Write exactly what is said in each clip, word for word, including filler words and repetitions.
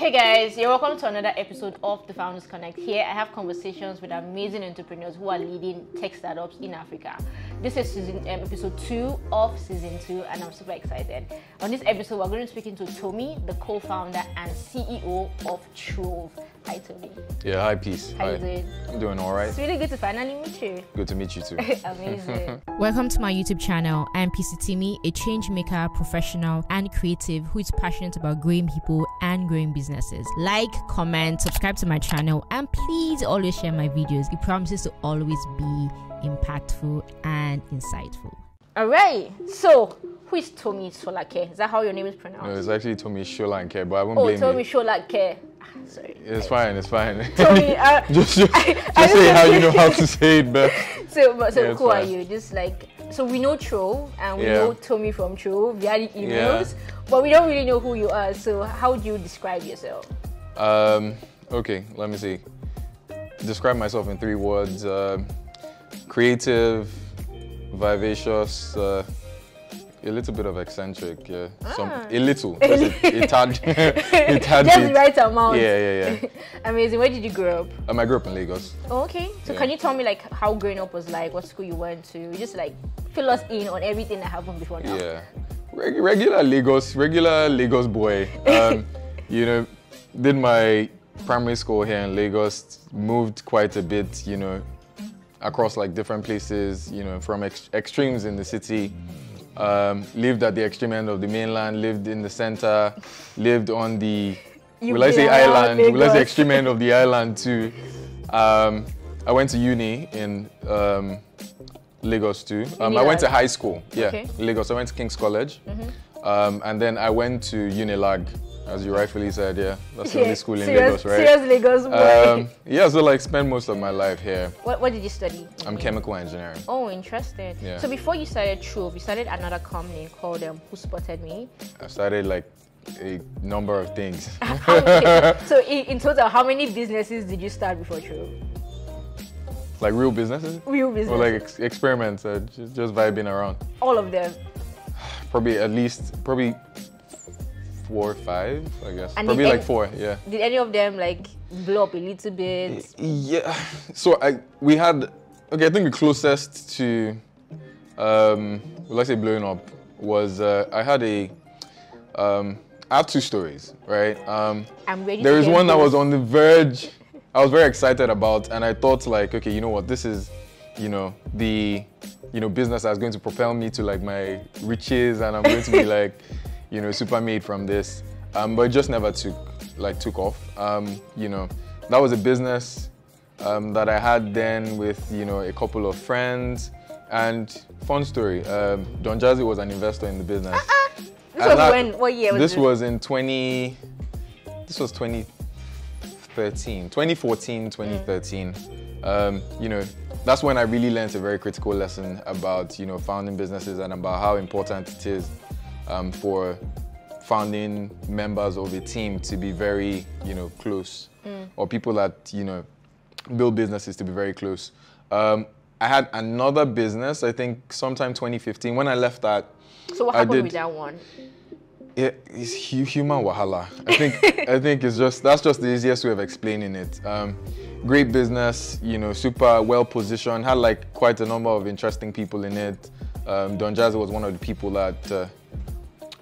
Hey guys, you're welcome to another episode of the Founders Connect. Here I have conversations with amazing entrepreneurs who are leading tech startups in Africa. This is season, um, episode two of season two, and I'm super excited. On this episode, we're going to be speaking to Tomi, the co-founder and C E O of Trove. Hi, Tomi. Yeah, hi, peace. How hi. You doing? I'm doing all right. It's really good to finally meet you. Good to meet you too. Amazing. Welcome to my YouTube channel. I'm P C Timmy, a change maker, professional, and creative who is passionate about growing people and growing business. Like, comment, subscribe to my channel, and please always share my videos. It promises to always be impactful and insightful. All right, so who is Tomi Solanke? Is that how your name is pronounced? No, it's actually Tomi Solanke, but I won't oh, blame Tomi you. Oh, Tomi Solanke. Sorry. It's fine, it's fine. Tomi, uh, just just, I, just I say how you know how to say it best. So, but, so yeah, who fine. Are you? Just like, so we know Trove, and we yeah. know Tomi from Trove via the emails, yeah. but we don't really know who you are. So how do you describe yourself? Um, okay, let me see. Describe myself in three words. Uh, creative, vivacious, uh, a little bit of eccentric, yeah. Ah. Some, a little. It, it had, it had Just the right amount. Yeah, yeah, yeah. Amazing. Where did you grow up? Um, I grew up in Lagos. Oh, okay. So yeah. Can you tell me like how growing up was like? What school you went to? Just like fill us in on everything that happened before now. Yeah, Reg regular Lagos, regular Lagos boy. Um, you know, did my primary school here in Lagos. Moved quite a bit, you know, across like different places. You know, from ex extremes in the city. Um, lived at the extreme end of the mainland, lived in the center, lived on the, you will I say island, will I say extreme end of the island too. Um, I went to uni in um, Lagos too. Um, I went to high school, yeah, okay. Lagos. I went to King's College, mm-hmm. um, and then I went to Unilag, as you rightfully said, yeah. That's the yeah. only school in serious, Lagos, right? Serious Lagos boy. Um, yeah, so like spent most of my life here. What, what did you study? I'm okay. chemical engineering. Oh, interesting. Yeah. So before you started Trove, you started another company called um, Who Spotted Me? I started like a number of things. So in, in total, how many businesses did you start before Trove? Like real businesses? Real businesses. Or like ex experiments, uh, just, just vibing around. All of them? Probably at least, probably four or five, I guess. And probably any, like four, yeah. Did any of them like blow up a little bit? Yeah. So I we had, okay, I think the closest to, um, let's say blowing up was uh, I had a, um, I have two stories, right? Um, I'm ready. There is one that was on the verge, I was very excited about, and I thought like, okay, you know what, this is, you know, the, you know, business that's going to propel me to like my riches, and I'm going to be like, you know, super made from this, um, but it just never took, like took off. Um, you know, that was a business um, that I had then with, you know, a couple of friends. And fun story, um, Don Jazzy was an investor in the business. Uh-uh. This and was that, when? What year was this? This was in twenty. This was twenty thirteen, twenty fourteen, twenty thirteen. Mm. Um, you know, that's when I really learned a very critical lesson about, you know, founding businesses and about how important it is. Um, for founding members of a team to be very, you know, close, mm. or people that, you know, build businesses to be very close. Um, I had another business, I think sometime twenty fifteen, when I left that. So what happened I did, with that one? It, it's human wahala. I think, I think it's just, that's just the easiest way of explaining it. Um, great business, you know, super well positioned, had like quite a number of interesting people in it. Um, Don Jazzy was one of the people that, uh,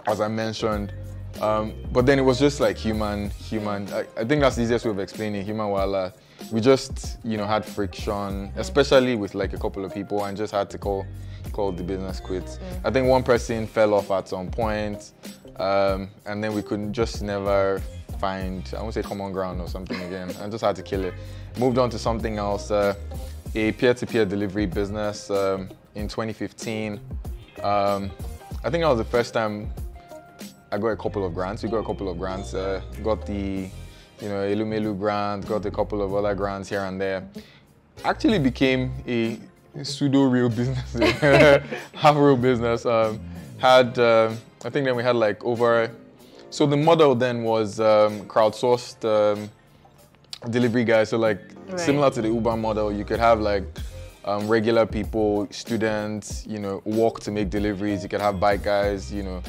as I mentioned, um, but then it was just like human, human, I, I think that's the easiest way of explaining it, human wahala. We just, you know, had friction, mm. especially with like a couple of people, and just had to call, call the business quits. Mm. I think one person fell off at some point, um, and then we couldn't just never find, I won't say common ground or something again, and just had to kill it. Moved on to something else, uh, a peer-to-peer delivery business um, in twenty fifteen. Um, I think that was the first time I got a couple of grants. We got a couple of grants. Uh, got the, you know, Elumelu grant. Got a couple of other grants here and there. Actually became a pseudo real business, half real business. Um, had uh, I think then we had like over. So the model then was um, crowdsourced um, delivery guys. So like right. similar to the Uber model, you could have like um, regular people, students, you know, walk to make deliveries. You could have bike guys, you know.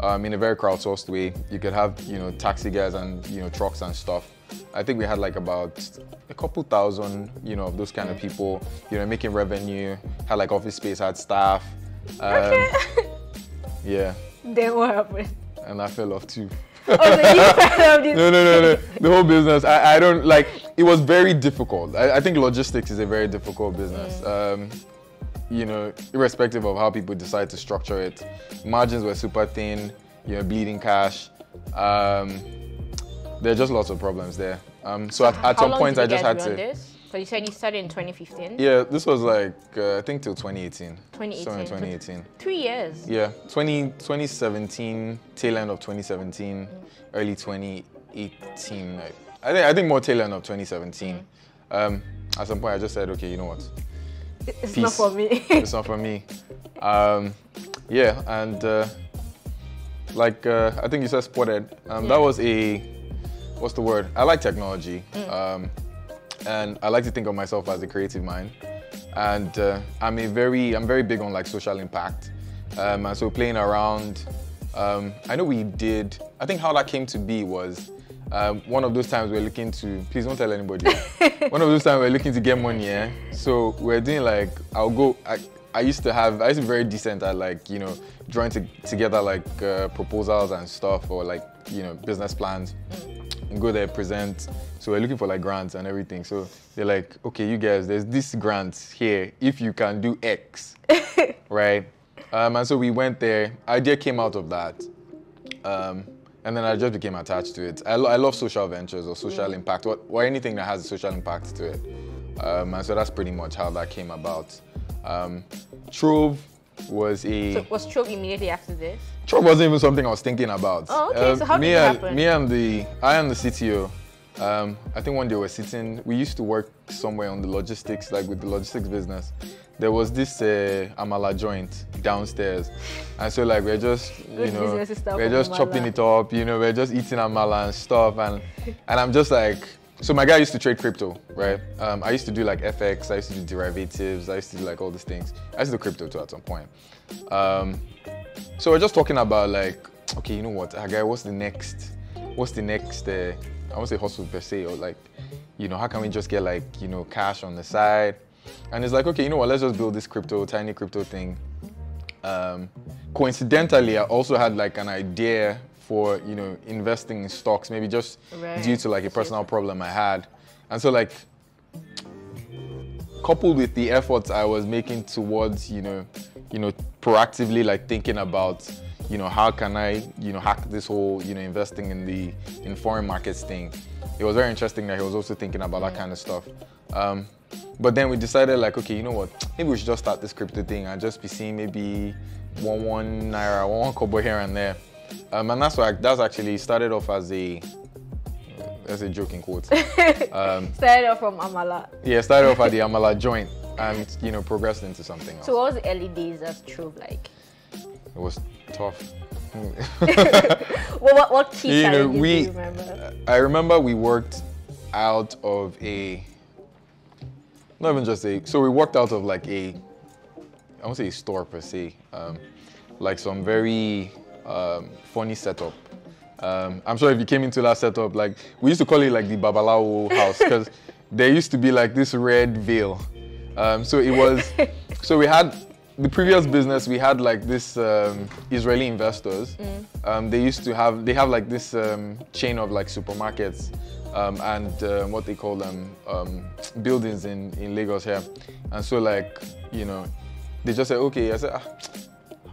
um, in a very crowdsourced way. You could have, you know, taxi guys and, you know, trucks and stuff. I think we had like about a couple thousand, you know, of those kind of people, you know, making revenue, had like office space, had staff. Um, okay. Yeah. Then what happened? And I fell off too. Oh, so you fell off this? No, no, no, no. The whole business, I, I don't, like, it was very difficult. I, I think logistics is a very difficult business. Um, you know, irrespective of how people decide to structure it. Margins were super thin, you know, bleeding cash. Um, There are just lots of problems there. Um, so at, at some point, I just had to. This? So you said you started in twenty fifteen? Yeah, this was like, uh, I think till twenty eighteen. twenty eighteen. Sorry, twenty eighteen. Three years. Yeah, twenty, twenty seventeen, tail end of twenty seventeen, mm. early twenty eighteen. Like, I, think, I think more tail end of twenty seventeen. Mm. Um, at some point, I just said, okay, you know what? It's Peace. Not for me. It's not for me. Um, yeah, and uh, like, uh, I think you said spotted. Um, yeah. That was a... What's the word? I like technology, mm. um, and I like to think of myself as a creative mind. And uh, I'm a very, I'm very big on like social impact. Um, and so playing around, um, I know we did. I think how that came to be was um, one of those times we we're looking to. Please don't tell anybody. One of those times we we're looking to get money. Yeah? So we we're doing like I'll go. I, I used to have. I used to be very decent at like you know drawing to, together like uh, proposals and stuff or like you know business plans. And go there, present. So we're looking for like grants and everything. So they're like, okay, you guys, there's this grant here. If you can do X, right? Um, and so we went there. Idea came out of that. Um, and then I just became attached to it. I, lo I love social ventures or social mm. impact or, or anything that has a social impact to it. Um, and so that's pretty much how that came about. Um, Trove was a... So was Trove immediately after this? Trove wasn't even something I was thinking about. Oh, okay. Uh, so how did it happen? Me and the, I am the C T O. Um, I think one day we were sitting, we used to work somewhere on the logistics, like with the logistics business. There was this uh, Amala joint downstairs. And so like, we're just, you know, we're just chopping it up, you know, we're just eating Amala and stuff. And, and I'm just like, so my guy used to trade crypto, right? Um, I used to do like F X, I used to do derivatives, I used to do like all these things. I used to do crypto too at some point. Um, So we're just talking about like, okay, you know what, guy, what's the next, what's the next, uh, I won't say hustle per se, or like, you know, how can we just get like, you know, cash on the side? And it's like, okay, you know what, let's just build this crypto, tiny crypto thing. Um, coincidentally, I also had like an idea for, you know, investing in stocks, maybe just right. due to like a personal problem I had. And so like, coupled with the efforts I was making towards, you know, you know, proactively like thinking about, you know, how can I, you know, hack this whole, you know, investing in the in foreign markets thing. It was very interesting that he was also thinking about that kind of stuff. Um, but then we decided like, okay, you know what, maybe we should just start this crypto thing and just be seeing maybe one, one naira, one, one kobo here and there. Um, and that's why that's actually started off as a, as a joking quote. Um, started off from Amala. Yeah, started off at the Amala joint. And, you know, progressed into something else. So what was the early days of Trove like? It was tough. Well, what, what key you know, we, do you remember? I remember we worked out of a, not even just a, so we worked out of like a, I won't say a store per se, um, like some very um, funny setup. Um, I'm sure if you came into that setup, like, we used to call it like the Babalawo house, because there used to be like this red veil. Um, so it was, so we had, the previous business, we had like this um, Israeli investors. Mm. Um, they used to have, they have like this um, chain of like supermarkets um, and uh, what they call them, um, buildings in, in Lagos here. And so like, you know, they just said, okay, I said, ah,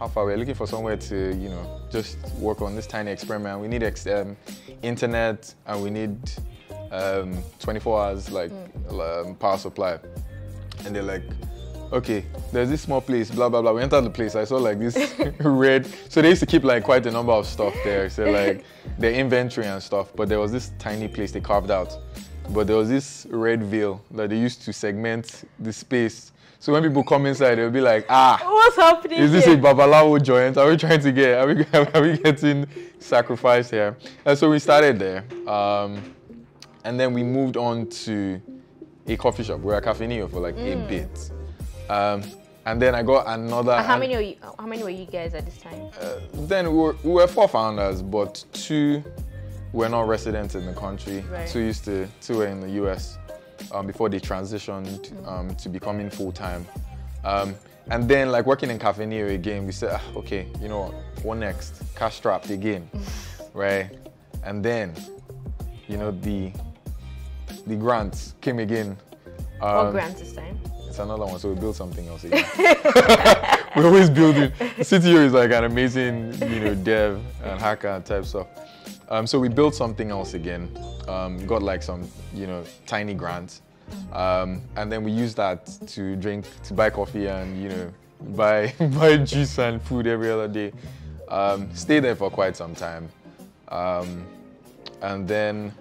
how far we're looking for somewhere to, you know, just work on this tiny experiment. We need ex um, internet and we need um, twenty-four hours like mm. um, power supply. And they're like, okay, there's this small place, blah, blah, blah. We entered the place, I saw like this red. So they used to keep like quite a number of stuff there. So like their inventory and stuff. But there was this tiny place they carved out. But there was this red veil that they used to segment the space. So when people come inside, they'll be like, ah. What's happening Is this here? A Babalawo joint? Are we trying to get, are we, are we getting sacrificed here? And so we started there. Um, and then we moved on to a coffee shop. We were at Cafe Neo for like mm. a bit. Um, And then I got another. Uh, how many are you, How many were you guys at this time? Uh, then we were, we were four founders, but two were not residents in the country. Right. Two used to two were in the U S um, before they transitioned um, to becoming full time. Um, and then like working in Cafe Neo again, we said, ah, okay, you know what, what next? Cash strapped again, right? And then, you know, the the grants came again. Um, what grants this time? It's another one, so we built something else again. We always build it. C T O is like an amazing, you know, dev and hacker type stuff. Um, so we built something else again. Um, got like some, you know, tiny grants. Um, and then we used that to drink, to buy coffee and, you know, buy, buy juice and food every other day. Um, stayed there for quite some time. Um, and then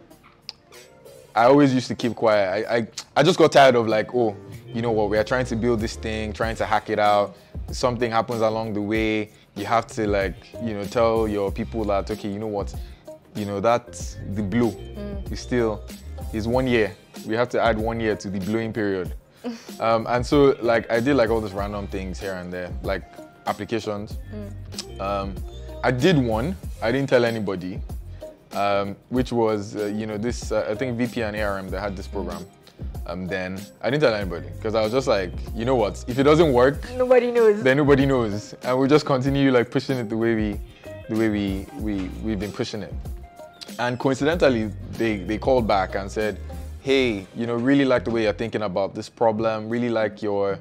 I always used to keep quiet. I, I, I just got tired of like, oh, you know what, we are trying to build this thing, trying to hack it out. Something happens along the way. You have to like, you know, tell your people that, okay, you know what, you know, that's the blue. Mm. It's still, it's one year. We have to add one year to the blowing period. um, and so like, I did like all these random things here and there, like applications. Mm. Um, I did one, I didn't tell anybody, um, which was, uh, you know, this, uh, I think V P and A R M, they had this program. Um, then I didn't tell anybody because I was just like, you know what, if it doesn't work, nobody knows. Then nobody knows. And we'll just continue like pushing it the way we, the way we, we, we've been pushing it. And coincidentally, they, they called back and said, hey, you know, really like the way you're thinking about this problem, really like your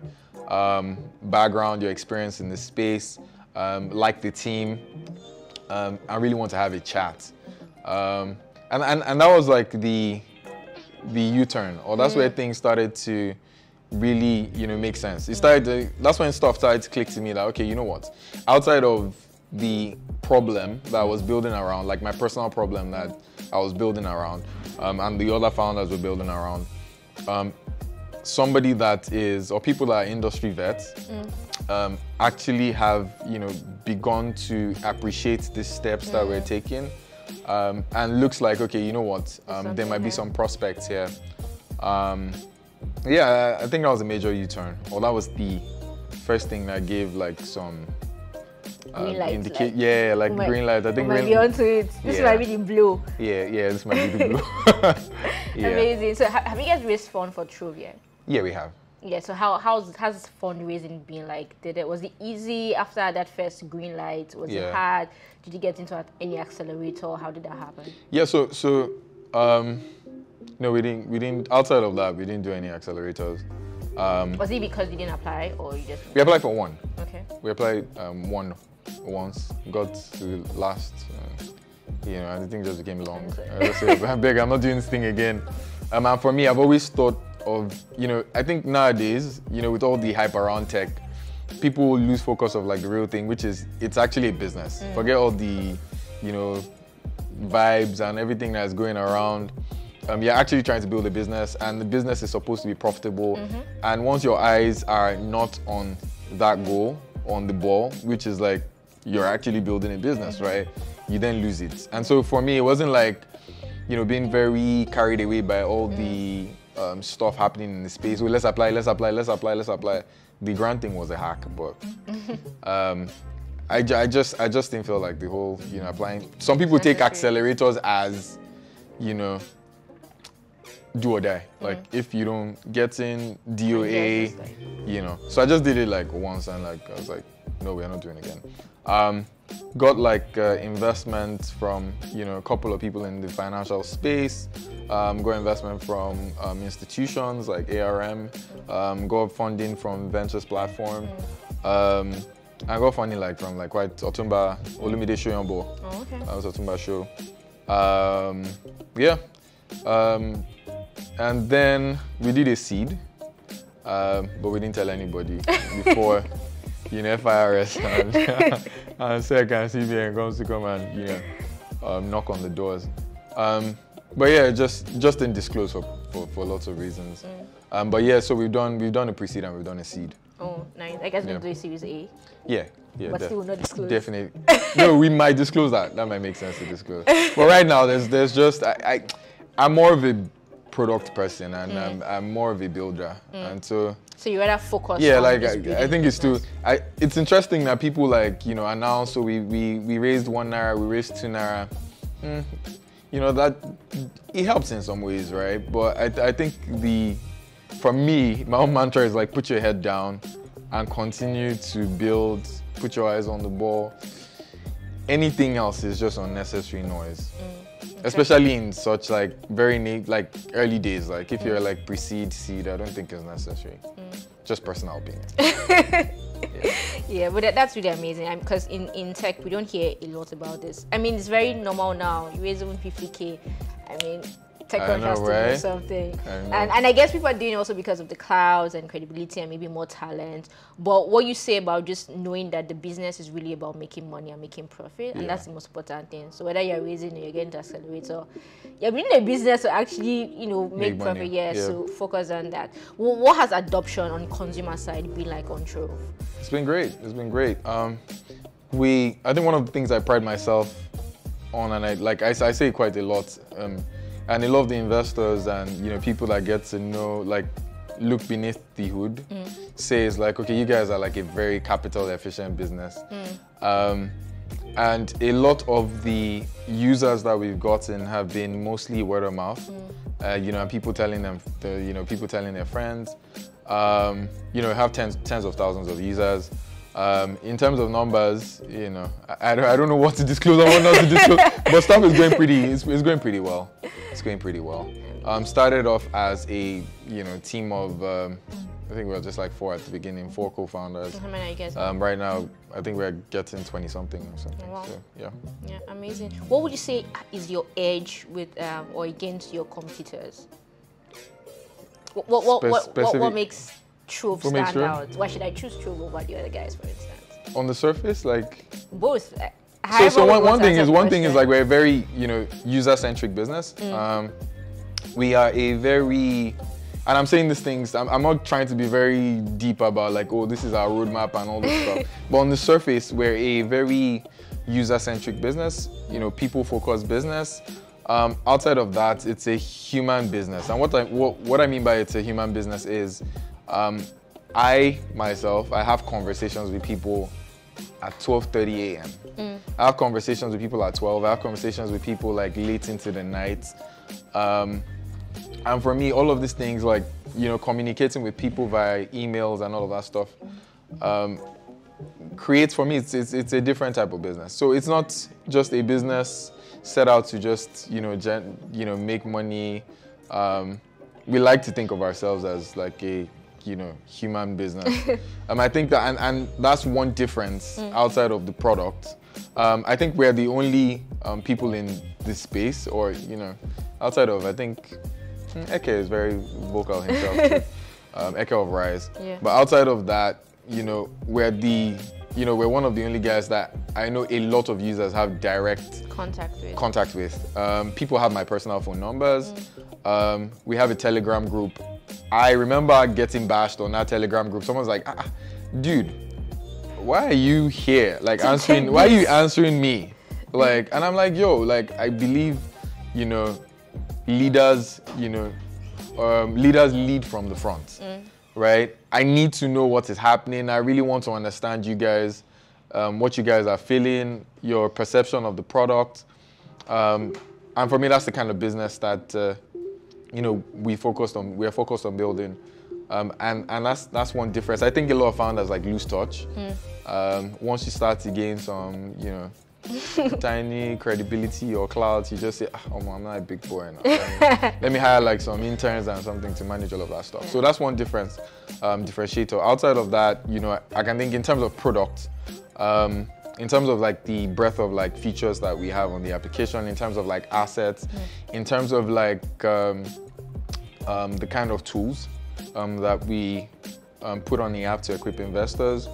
um, background, your experience in this space, um, like the team. Um, I really want to have a chat. Um, and, and, and that was like the, the U-turn, or that's mm. where things started to really, you know, make sense. It started, to, that's when stuff started to click to me that, okay, you know what, outside of the problem that I was building around, like my personal problem that I was building around, um, and the other founders were building around, um, somebody that is, or people that are industry vets, mm. um, actually have, you know, begun to appreciate the steps mm. that we're taking, um, and looks like, okay, you know what, um, there might be some prospects here. Um, yeah, I think that was a major U-turn, or that was the first thing that gave like some, Um, lights, like, yeah, like might, green light. I think green. Be onto it. This yeah. might be the blue. Yeah, yeah, this might be the blue. Yeah. Amazing. So, ha have you guys raised funds for Trove yet? Yeah, we have. Yeah. So, how how's how's fundraising been like? Did it was it easy after that first green light? Was yeah. it hard? Did you get into any accelerator? How did that happen? Yeah. So so, um, no, we didn't we didn't outside of that we didn't do any accelerators. Um, was it because you didn't apply or you just? We applied for one. Okay. We applied um, one. Once got to the last, uh, you know, and the thing just became long. I just say, I beg, I'm not doing this thing again. Um, and for me, I've always thought of, you know, I think nowadays, you know, with all the hype around tech, people lose focus of like the real thing, which is it's actually a business. Mm. Forget all the, you know, vibes and everything that's going around. Um, you're actually trying to build a business, and the business is supposed to be profitable. Mm-hmm. And once your eyes are not on that goal, on the ball, which is like, you're actually building a business, right? You then lose it. And so for me, it wasn't like, you know, being very carried away by all the um, stuff happening in the space. Well, let's apply, let's apply, let's apply, let's apply. The grant thing was a hack, but um, I, I just I just didn't feel like the whole, you know, applying. Some people take accelerators as, you know, do or die. Like mm-hmm. if you don't get in, D O A, like, you know. So I just did it like once and like, I was like, no, we're not doing it again. Um, got like uh, investment from, you know, a couple of people in the financial space. Um, got investment from um, institutions like A R M. Um, got funding from Ventures Platform. Um, I got funding like from like quite Otumba Olumide Shoyombo. Oh, okay. That was Otumba Show. Um, yeah. Um, And then we did a seed, um, but we didn't tell anybody before, you know, F I R S and, and S E C and C B N comes to come and, you know, um, knock on the doors. Um, but yeah, just just didn't disclose for, for, for lots of reasons. Mm. Um, but yeah, so we've done we've done a pre-seed and we've done a seed. Oh, nice. I guess we'll yeah. do a Series A. Yeah, yeah. But still not disclose. Definitely. No, we might disclose that. That might make sense to disclose. But right now, there's there's just I, I I'm more of a product person, and mm. I'm, I'm more of a builder. Mm. And so so you rather focus. Yeah, on like I, I think it's too. I it's interesting that people like you know announce. So we we we raised one naira, we raised two naira. Mm, you know that it helps in some ways, right? But I I think the for me my own mantra is like put your head down and continue to build. Put your eyes on the ball. Anything else is just unnecessary noise. Mm. Especially in such like very neat, like early days, like if you're like pre-seed, seed, I don't think it's necessary. Mm. Just personal opinion. yeah. yeah, but that, that's really amazing because I mean, in, in tech, we don't hear a lot about this. I mean, it's very normal now. You raise even fifty K, I mean, tech contrast right? or something. And, and I guess people are doing also because of the clouds and credibility and maybe more talent. But what you say about just knowing that the business is really about making money and making profit, yeah. and that's the most important thing. So whether you're raising or you're getting to accelerator, you're building a business to actually, you know, make, make profit. Yeah, yeah, so focus on that. Well, what has adoption on the consumer side been like on Trove? It's been great. It's been great. Um, we, I think one of the things I pride myself on, and I like I, I say quite a lot. Um, And a lot of the investors and you know people that get to know, like look beneath the hood, mm. says like, okay, you guys are like a very capital efficient business. Mm. Um, and a lot of the users that we've gotten have been mostly word of mouth. Mm. Uh, you know, and people telling them, the, you know, people telling their friends. Um, you know, have tens, tens of thousands of users. Um, in terms of numbers, you know, I, I, don't, I don't know what to disclose or what not to disclose, but stuff is going pretty, it's, it's going pretty well. It's going pretty well. Um, started off as a, you know, team of, um, I think we were just like four at the beginning, four co-founders. How many are you guys? Um, right now, I think we're getting twenty something or something. Wow. So, yeah. Yeah, amazing. What would you say is your edge with um, or against your competitors? What, what, what, what, what, what makes Trove stand Trove? out? Why should I choose Trove over the other guys, for instance? On the surface, like both. So, so one, one thing is one thing is like we're a very you know user-centric business. Mm. Um, we are a very, and I'm saying these things. I'm, I'm not trying to be very deep about like oh this is our roadmap and all this stuff. But on the surface, we're a very user-centric business. You know, people-focused business. Um, outside of that, it's a human business. And what I what, what I mean by it's a human business is. Um, I, myself, I have conversations with people at twelve thirty A M Mm. I have conversations with people at twelve. I have conversations with people like late into the night. Um, and for me, all of these things like, you know, communicating with people via emails and all of that stuff um, creates for me, it's, it's, it's a different type of business. So it's not just a business set out to just, you know, gen, you know make money. Um, we like to think of ourselves as like a, you know, human business. um, I think that, and, and that's one difference mm. outside of the product. Um, I think we're the only um, people in this space or, you know, outside of, I think, Eke is very vocal himself too. um, Echo of Rise. Yeah. But outside of that, you know, we're the, you know, we're one of the only guys that I know a lot of users have direct contact with. Contact with. Um, people have my personal phone numbers. Mm. Um, we have a Telegram group. I remember getting bashed on that Telegram group. Someone's like, ah, dude, why are you here? Like answering, why are you answering me? Like, and I'm like, yo, like I believe, you know, leaders, you know, um, leaders lead from the front, mm. right? I need to know what is happening. I really want to understand you guys, um, what you guys are feeling, your perception of the product. Um, and for me, that's the kind of business that, uh, you know, we focused on, we are focused on building. Um, and and that's, that's one difference. I think a lot of founders like lose touch. Mm. Um, once you start to gain some, you know, tiny credibility or clout, you just say, ah, oh, I'm not a big boy now. Let me, let me hire like some interns and something to manage all of that stuff. Yeah. So that's one difference, um, differentiator. Outside of that, you know, I can think in terms of product, um, in terms of like the breadth of like features that we have on the application, in terms of like assets, mm. in terms of like um, um, the kind of tools um, that we um, put on the app to equip investors.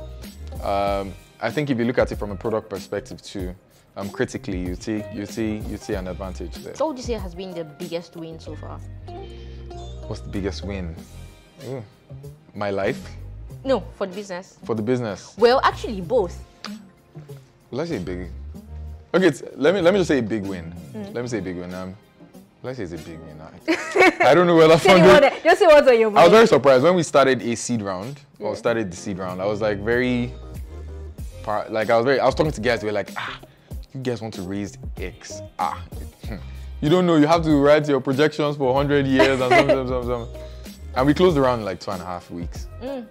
Um, I think if you look at it from a product perspective too, um, critically, you see, you see, you see an advantage there. So what would you say has been the biggest win so far? What's the biggest win? Ooh. My life? No, for the business. For the business. Well, actually, both. Let's say big. Okay, let me let me just say a big win. Mm. Let me say a big win. Um, Let's say it's a big winner. I don't know whether Founders. Just see what's on your mind. I was very surprised when we started a seed round, or yeah. started the seed round. I was like very, like I was very. I was talking to guys. They were like, ah, you guys want to raise X? Ah, you don't know. You have to write your projections for one hundred years and something, something, something. And we closed the round in like two and a half weeks. Mm.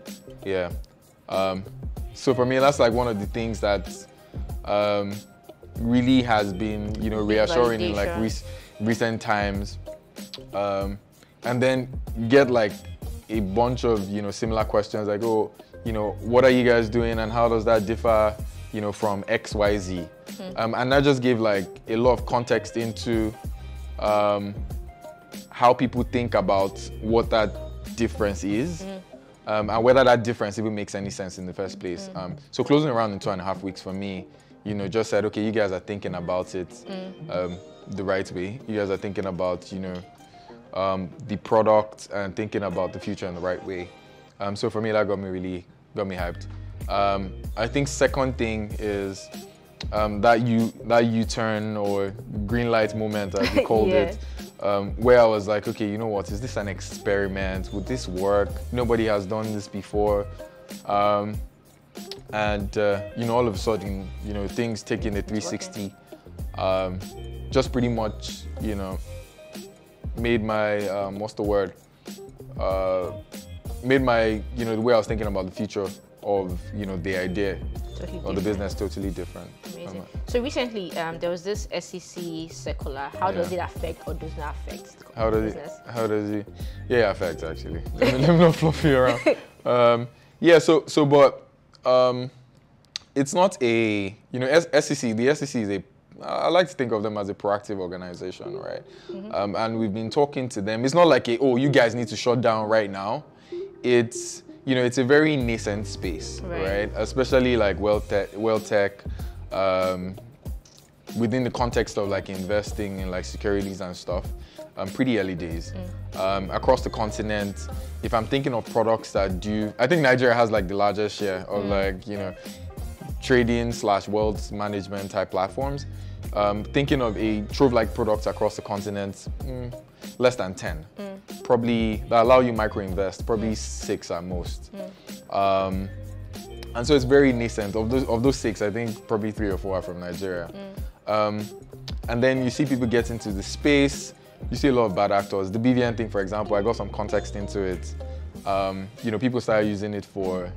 Yeah. Um, so for me, that's like one of the things that um, really has been, you know, reassuring in like recent. recent times, um, and then get like a bunch of, you know, similar questions like, oh, you know, what are you guys doing and how does that differ, you know, from X Y Z? Mm-hmm. Um, and that just gave like a lot of context into um, how people think about what that difference is, mm-hmm. um, and whether that difference even makes any sense in the first place. Mm-hmm. um, so closing around in two and a half weeks for me, you know, just said, okay, you guys are thinking about it. Mm-hmm. um, the right way. You guys are thinking about, you know, um, the product and thinking about the future in the right way. Um, so for me, that got me really, got me hyped. Um, I think second thing is um, that you, that U-turn or green light moment, as we called yeah. it, um, where I was like, okay, you know what? Is this an experiment? Would this work? Nobody has done this before. Um, and, uh, you know, all of a sudden, you know, things taking a three sixty. Um, just pretty much, you know, made my, um, what's the word? Uh, made my, you know, the way I was thinking about the future of, you know, the idea totally or the business totally different. Amazing. Um, so recently, um, there was this S E C circular. How yeah. does it affect or does not affect how does business? It, how does it? Yeah, it affects actually. Let me, let me not fluff you around. Um, yeah, so, so but um, it's not a, you know, S E C, the S E C is a, I like to think of them as a proactive organization, right? Mm-hmm. um, and we've been talking to them. It's not like, a, oh, you guys need to shut down right now. It's, you know, it's a very nascent space, right? right? Especially like wealth tech, wealth tech um, within the context of like investing in like securities and stuff, um, pretty early days. Mm. Um, across the continent, if I'm thinking of products that do, I think Nigeria has like the largest share of mm. like, you know, trading slash wealth management type platforms. Um, thinking of a Trove-like products across the continent, mm, less than ten. Mm. Probably, that allow you micro-invest, probably mm. six at most. Mm. Um, and so it's very nascent. Of those, of those six, I think probably three or four are from Nigeria. Mm. Um, and then you see people get into the space, you see a lot of bad actors. The B V N thing, for example, I got some context into it. Um, you know, people started using it for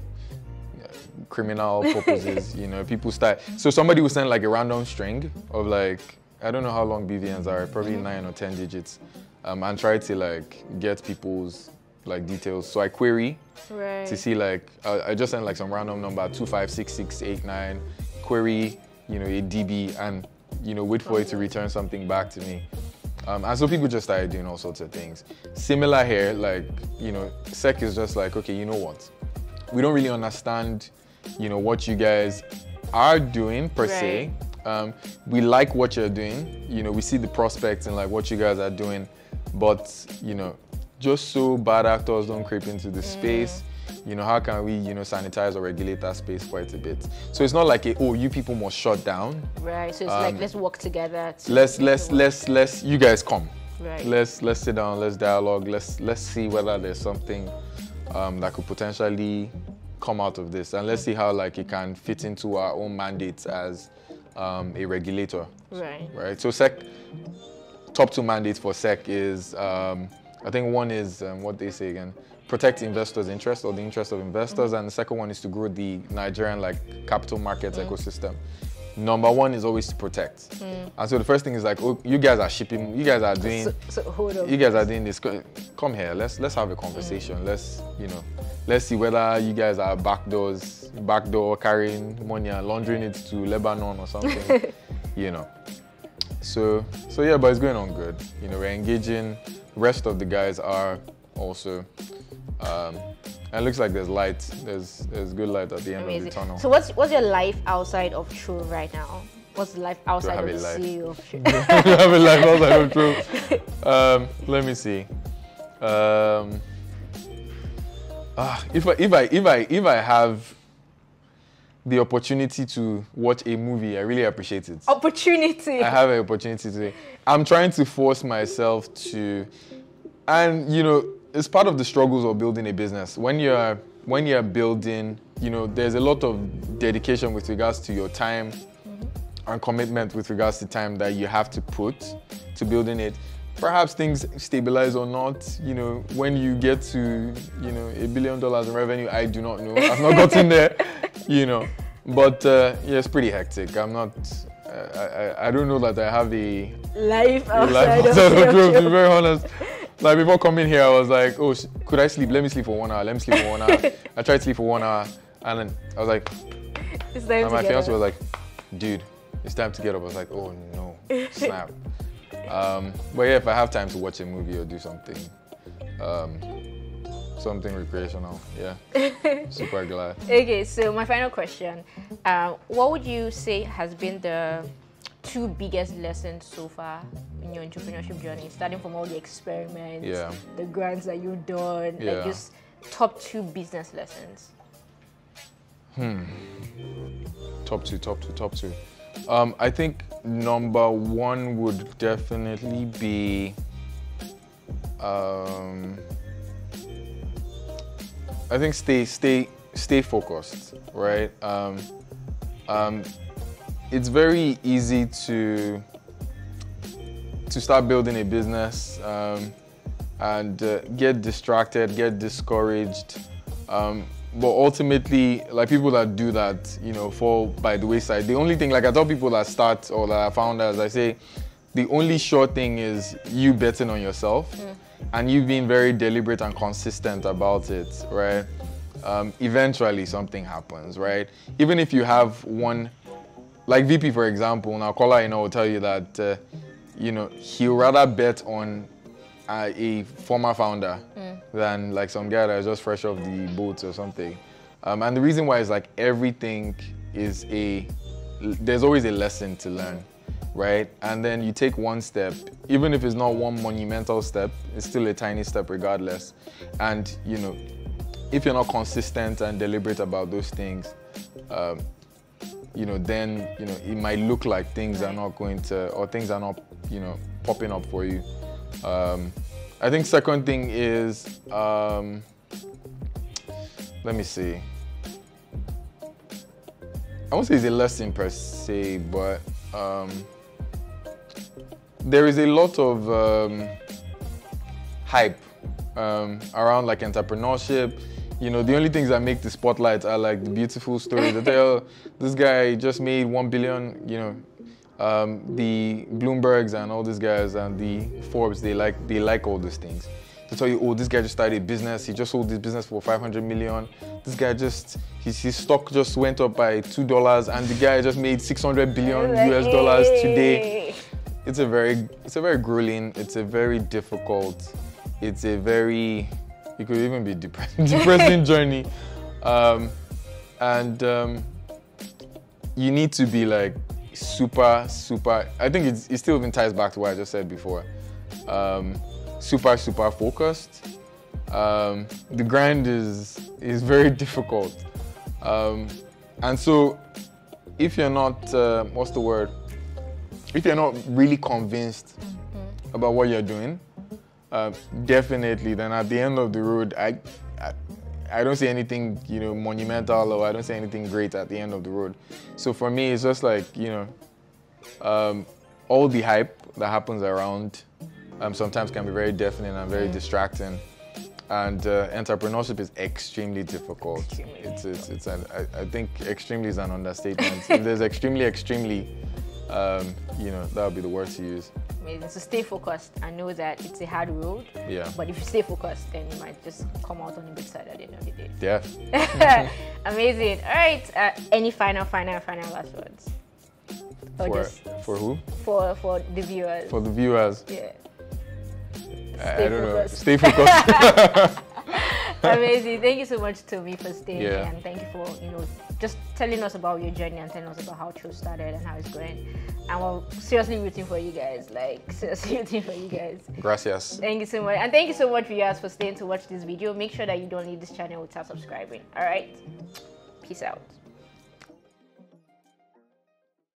criminal purposes, you know, people start. So somebody will send like a random string of like, I don't know how long B V Ns are, probably nine or ten digits, um, and try to like get people's like details. So I query right. to see like, I, I just sent like some random number, two five six six eight nine, query, you know, a D B, and you know, wait for it to return something back to me. Um, and so people just started doing all sorts of things. Similar here, like, you know, S E C is just like, okay, you know what? We don't really understand, you know, what you guys are doing per right. se. Um, we like what you're doing. You know, we see the prospects and like what you guys are doing, but you know, just so bad actors don't creep into the mm. space. You know, how can we, you know, sanitize or regulate that space quite a bit? So it's not like a, oh, you people must shut down. Right. So it's um, like let's work together. To let's let's to let's let's you guys come. Right. Let's let's sit down. Let's dialogue. Let's let's see whether there's something um, that could potentially come out of this, and let's see how like it can fit into our own mandates as um, a regulator. Right. Right. So S E C, top two mandates for S E C is, um, I think one is um, what they say again, protect investors' interest or the interest of investors, mm-hmm. and the second one is to grow the Nigerian like capital markets mm-hmm. ecosystem. Number one is always to protect, mm. and so the first thing is like, oh, you guys are shipping, you guys are doing, so, so hold on. you guys are doing this. Come here, let's let's have a conversation. Mm. Let's you know, let's see whether you guys are backdoors, backdoor carrying money and laundering it to Lebanon or something, you know. So so yeah, but it's going on good. You know, we're engaging. The rest of the guys are also. Um, And it looks like there's light. There's there's good light at the end Amazing. of the tunnel. So what's what's your life outside of Trove right now? What's the life outside of the life? C E O of Trove? Do I have a life outside of Trove? Um, let me see. Um, uh, if I if I if I if I have the opportunity to watch a movie. I really appreciate it. Opportunity. I have an opportunity today. I'm trying to force myself to, and you know, it's part of the struggles of building a business. When you're when you're building, you know, there's a lot of dedication with regards to your time mm-hmm. and commitment with regards to time that you have to put to building it. Perhaps things stabilize or not, you know, when you get to, you know, a billion dollars in revenue, I do not know. I've not gotten there, you know, but uh, yeah, it's pretty hectic. I'm not, I, I, I don't know that I have a life outside of Trove, to be very honest. Like before coming here, I was like, oh, could I sleep? Let me sleep for one hour. Let me sleep for one hour. I tried to sleep for one hour and then I was like, it's time and my fiance was like, dude, it's time to get up. I was like, oh no, snap. Um, but yeah, if I have time to watch a movie or do something, um, something recreational, yeah, super glad. Okay, so my final question, uh, what would you say has been the two biggest lessons so far in your entrepreneurship journey, starting from all the experiments, yeah. the grants that you've done, yeah. like just top two business lessons? Hmm, top two, top two, top two. Um, I think number one would definitely be, um, I think stay, stay, stay focused, right? Um, um, it's very easy to, to start building a business um, and uh, get distracted, get discouraged. Um, But ultimately, like people that do that, you know, fall by the wayside. The only thing, like I tell people that start or that are founders, I say, the only sure thing is you betting on yourself mm. and you being very deliberate and consistent about it, right? Um, eventually something happens, right? Even if you have one, like V P, for example, now Kola, you know, will tell you that, uh, you know, he'll rather bet on Uh, a former founder mm. than like some guy that's just fresh off the boat or something. Um, and the reason why is like everything is a, there's always a lesson to learn, right? And then you take one step, even if it's not one monumental step, it's still a tiny step regardless. And you know, if you're not consistent and deliberate about those things, um, you know, then you know it might look like things are not going to, or things are not, you know, popping up for you. Um, I think second thing is, um, let me see. I won't say it's a lesson per se, but um, there is a lot of um, hype um, around like entrepreneurship. You know, the only things that make the spotlight are like the beautiful stories. They tell this guy just made one billion, you know, Um, the Bloombergs and all these guys and the Forbes, they like they like all these things. They tell you, oh, this guy just started a business. He just sold this business for five hundred million. This guy just, his, his stock just went up by two dollars and the guy just made six hundred billion U S dollars today. It's a very, it's a very grueling, it's a very difficult, it's a very, it could even be depressing, depressing journey. Um, and um, you need to be like, super, super, I think it's, it still even ties back to what I just said before. Um, super, super focused. Um, the grind is, is very difficult. Um, and so if you're not, uh, what's the word? If you're not really convinced mm-hmm. about what you're doing, uh, definitely then at the end of the road, I, I I don't see anything, you know, monumental, or I don't see anything great at the end of the road. So for me, it's just like, you know, um, all the hype that happens around um, sometimes can be very deafening and very distracting. And uh, entrepreneurship is extremely difficult. Extremely it's, it's, it's an, I, I think extremely is an understatement. If there's extremely, extremely, um, you know, that would be the word to use. Amazing. So stay focused. I know that it's a hard road, yeah. but if you stay focused, then you might just come out on the good side at the end of the day. Yeah. Amazing. All right. Uh, any final, final, final last words? Or for just, for who? For for the viewers. For the viewers. Yeah. Stay I, I don't focused. know. Stay focused. Amazing. Thank you so much, Tomi, for staying yeah. here, and thank you for you know just telling us about your journey and telling us about how Trove started and how it's going. And we're seriously rooting for you guys. Like seriously rooting for you guys. Gracias. Thank you so much, and thank you so much, viewers, for staying to watch this video. Make sure that you don't leave this channel without subscribing. All right. Peace out.